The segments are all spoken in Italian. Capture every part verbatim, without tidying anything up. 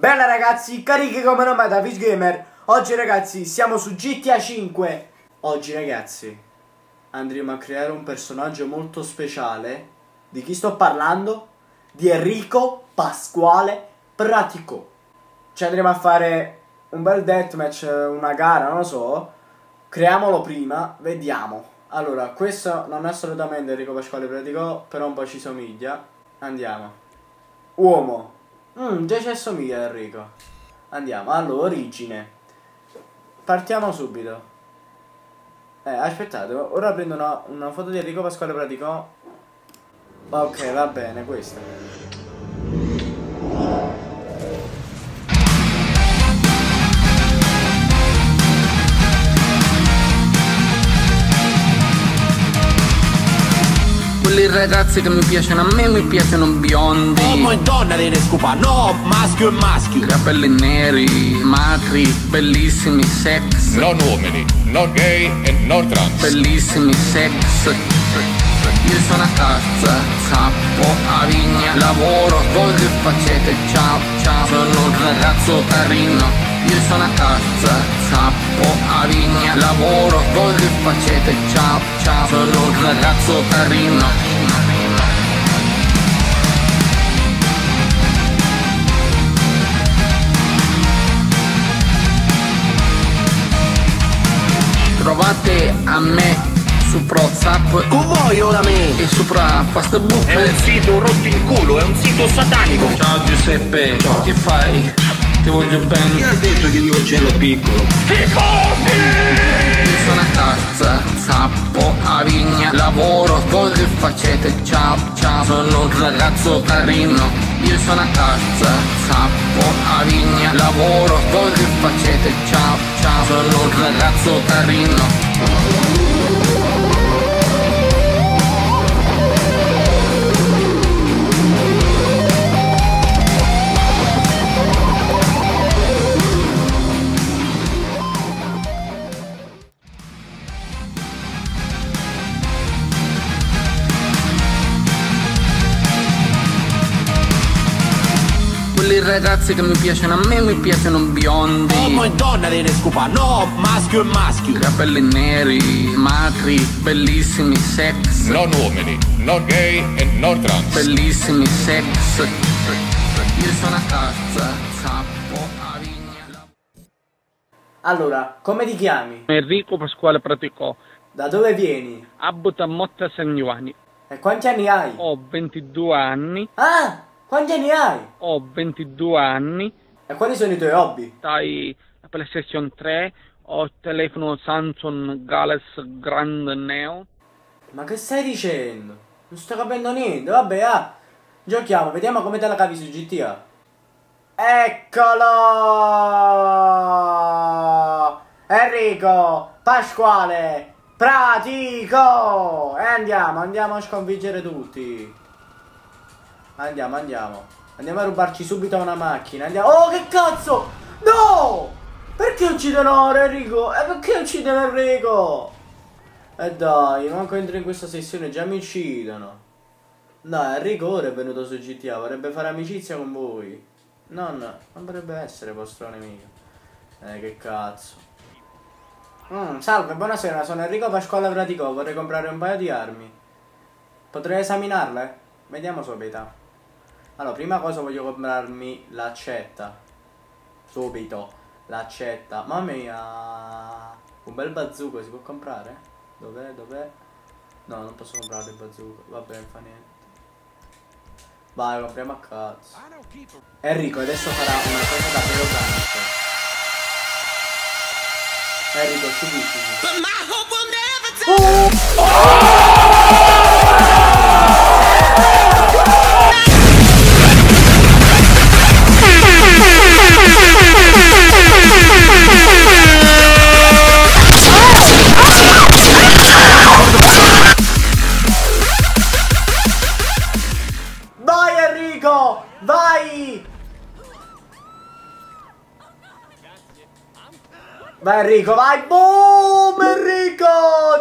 Bella ragazzi, carichi come non mai da Fius Gamer. Oggi ragazzi siamo su G T A cinque. Oggi ragazzi andremo a creare un personaggio molto speciale. Di chi sto parlando? Di Enrico Pasquale Pratticò. Ci andremo a fare un bel deathmatch, una gara, non lo so. Creiamolo prima, vediamo. Allora, questo non è assolutamente Enrico Pasquale Pratticò, però un po' ci somiglia. Andiamo. Uomo. Mmm, già ci assomiglia Enrico. Andiamo, allora, origine. Partiamo subito. Eh, aspettate, ora prendo una, una foto di Enrico Pasquale Pratticò. Ok, va bene, questa. Le ragazze che mi piacciono a me mi piacciono biondi. Uomo e donna ne scupa, no, maschio e maschio. Capelli neri, macri, bellissimi, sex. Non uomini, non gay e non trans. Bellissimi, sex. Io sono a casa, sappo, a vigna. Lavoro, voi che facete, ciao, ciao. Sono un ragazzo carino. Io sono a casa, sappo, a vigna. Lavoro, voi che facete, ciao, ciao. Sono un ragazzo carino. Trovate a me su WhatsApp, con voi ora me, e sopra Facebook. È un sito rotto in culo, è un sito satanico. Ciao Giuseppe, ciao, che fai? Ti voglio bene. Chi ha detto che io ho cielo piccolo? Ficosi! Io sono a casa, sappo, a vigna. Lavoro, voi che facete? Ciao, ciao, sono un ragazzo carino. Io sono a casa, sappo, a vigna. Lavoro, voi che facete? Ciao, ciao, sono un ragazzo carino. Le ragazze che mi piacciono a me mi piacciono biondi. Uomo e donna ne scupa, no, maschio e maschio. Capelli neri, macri, bellissimi, sex. Non uomini, non gay e non trans. Bellissimi, sex. Io sono a casa, sappo, a vigna. Allora, come ti chiami? Enrico Pasquale Pratticò. Da dove vieni? Abito a Motta San Giovanni. E quanti anni hai? Ho ventidue anni. Ah! Quanti anni hai? Ho ventidue anni. E quali sono i tuoi hobby? Dai, la PlayStation tre, ho il telefono Samsung Galaxy Grand Neo. Ma che stai dicendo? Non sto capendo niente, vabbè, ah. Giochiamo, vediamo come te la cavi su G T A. Eccolo! Enrico Pasquale Pratticò! E andiamo, andiamo a sconfiggere tutti. Andiamo, andiamo. Andiamo a rubarci subito una macchina. Andiamo. Oh, che cazzo! No! Perché uccidono Enrico? E eh, perché uccidono Enrico? E eh dai, manco entro in questa sessione, già mi uccidono. No, Enrico ora è venuto su G T A, vorrebbe fare amicizia con voi. No, no, non potrebbe essere vostro nemico. Eh, che cazzo. Mm, salve, buonasera, sono Enrico Pasquale Pratticò, vorrei comprare un paio di armi. Potrei esaminarle? Vediamo subito. Allora, prima cosa voglio comprarmi l'accetta. Subito. L'accetta. Mamma mia. Un bel bazooka si può comprare? Dov'è? Dov'è? No, non posso comprare il bazooka. Vabbè, non fa niente. Vai, compriamo a cazzo. Enrico adesso farà una cosa da velocante. Enrico, subito. Oh! Vai! Vai Enrico, vai! Boom! Enrico!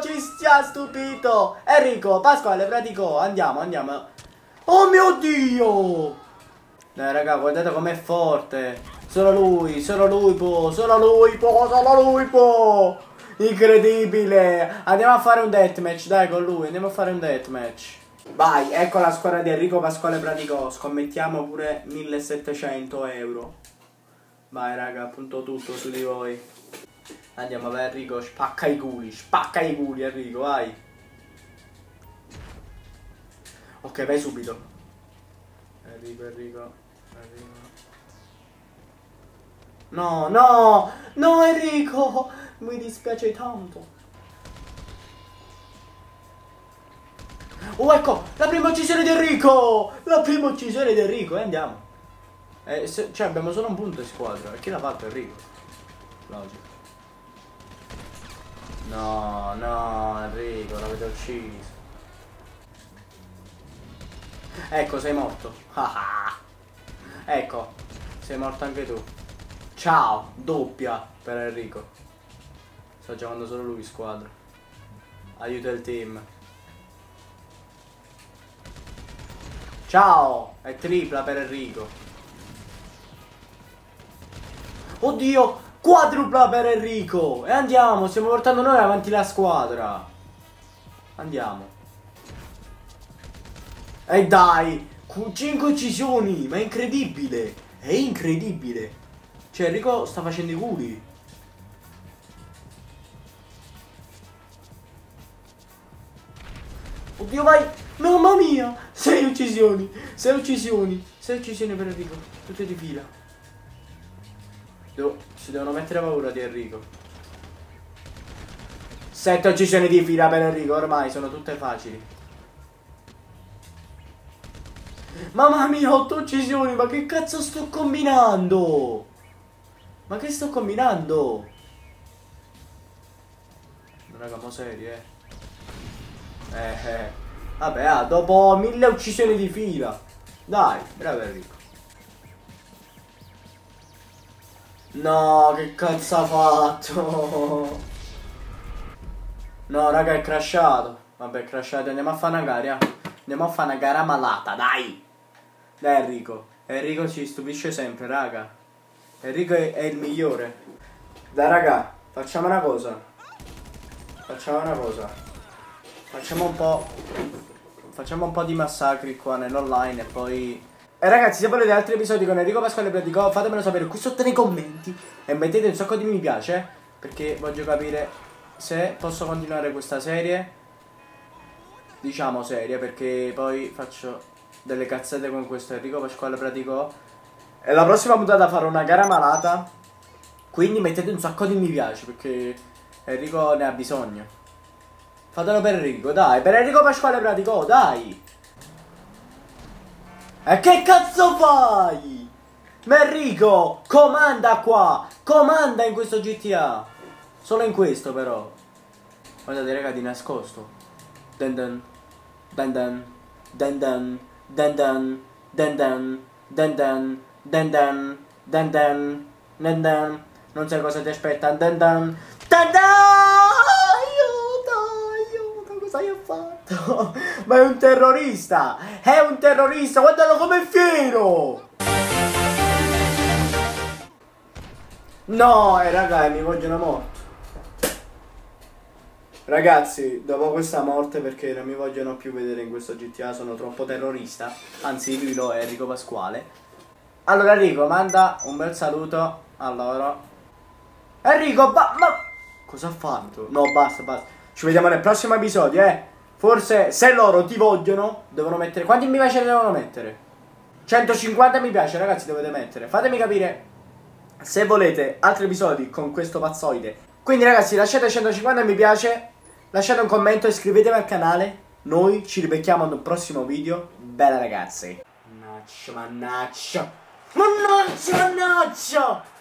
Ci stia stupito! Enrico, Pasquale Pratticò, andiamo, andiamo! Oh mio Dio! Dai raga, guardate com'è forte. Solo lui, solo lui può, solo lui può, solo lui può. Incredibile. Andiamo a fare un deathmatch, dai, con lui. Andiamo a fare un deathmatch. Vai, ecco la squadra di Enrico Pasquale Pratticò. Scommettiamo pure millesettecento euro. Vai raga, appunto tutto su di voi. Andiamo, vai Enrico, spacca i culi. Spacca i culi Enrico, vai. Ok, vai subito Enrico, Enrico, Enrico. No, no, no Enrico, mi dispiace tanto. Oh, ecco, la prima uccisione di Enrico. La prima uccisione di Enrico, e eh, andiamo. Eh, se, cioè, abbiamo solo un punto in squadra. Chi l'ha fatto Enrico? Logico. No, no, Enrico, l'avete ucciso. Ecco, sei morto. Ecco, sei morto anche tu. Ciao, doppia per Enrico. Sto giocando solo lui squadra. Aiuta il team. Ciao, è tripla per Enrico. Oddio, quadrupla per Enrico. E andiamo, stiamo portando noi avanti la squadra. Andiamo. E dai, cinque uccisioni, ma è incredibile. È incredibile. Cioè Enrico sta facendo i culi. Oddio, vai. Mamma mia! Sei uccisioni! Sei uccisioni! Sei uccisioni per Enrico! Tutte di fila! Devo, si devono mettere paura di Enrico! Sette uccisioni di fila per Enrico, ormai sono tutte facili! Mamma mia, otto uccisioni! Ma che cazzo sto combinando? Ma che sto combinando? Raga, mo serie, eh! Eh eh! Vabbè, ah, dopo mille uccisioni di fila. Dai, bravo Enrico. No, che cazzo ha fatto? No, raga, è crashato. Vabbè, è crashato. Andiamo a fare una gara. Andiamo a fare una gara malata, dai. Dai Enrico. Enrico ci stupisce sempre, raga. Enrico è, è il migliore. Dai raga, facciamo una cosa. Facciamo una cosa. Facciamo un po'... Facciamo un po' di massacri qua nell'online e poi... E ragazzi, se volete altri episodi con Enrico Pasquale Pratticò, fatemelo sapere qui sotto nei commenti e mettete un sacco di mi piace, perché voglio capire se posso continuare questa serie. Diciamo serie, perché poi faccio delle cazzate con questo Enrico Pasquale Pratticò. E la prossima puntata farò una gara malata, quindi mettete un sacco di mi piace, perché Enrico ne ha bisogno. Fatelo per Enrico, dai, per Enrico Pasquale Pratticò, dai! E che cazzo fai? Ma Enrico, comanda qua! Comanda in questo G T A! Solo in questo però! Guardate raga, di nascosto! Den den den den den den den den den den den den den den den den den. Non sai cosa ti aspetta! Den den den den! Cosa gli ho fatto? Ma è un terrorista! È un terrorista! Guardalo com'è fiero! No, eh, raga, mi vogliono morto. Ragazzi, dopo questa morte, perché non mi vogliono più vedere in questo G T A, sono troppo terrorista. Anzi, lui lo è, Enrico Pasquale. Allora, Enrico, manda un bel saluto a loro. Enrico, ma... cosa ha fatto? No, basta, basta. Ci vediamo nel prossimo episodio, eh. Forse se loro ti vogliono, devono mettere... Quanti mi piace devono mettere? centocinquanta mi piace, ragazzi, dovete mettere. Fatemi capire se volete altri episodi con questo pazzoide. Quindi, ragazzi, lasciate centocinquanta mi piace, lasciate un commento, iscrivetevi al canale. Noi ci ribecchiamo nel prossimo video. Bella, ragazzi. Mannaggia, mannaggia. Mannaggia, mannaggia.